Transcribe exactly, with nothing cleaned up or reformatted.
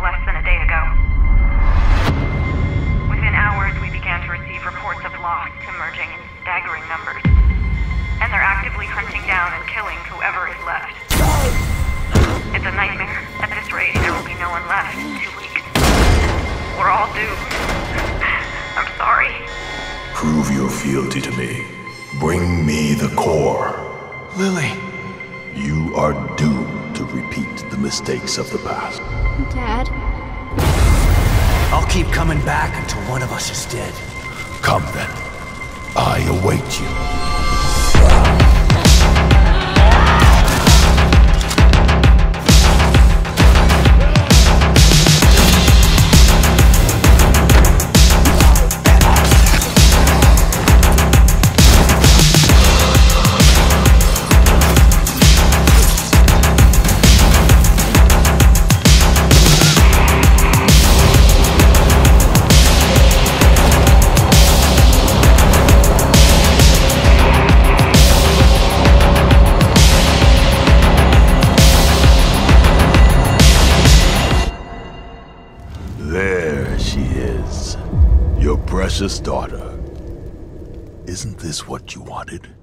less than a day ago. Within hours, we began to receive reports of loss emerging in staggering numbers. And they're actively hunting down and killing whoever is left. It's a nightmare. At this rate, there will be no one left in two weeks. We're all doomed. I'm sorry. Prove your fealty to me. Bring me the core. Lily. You are doomed to repeat the mistakes of the past. Dad? I'll keep coming back until one of us is dead. Come then. I await you. Precious daughter, isn't this what you wanted?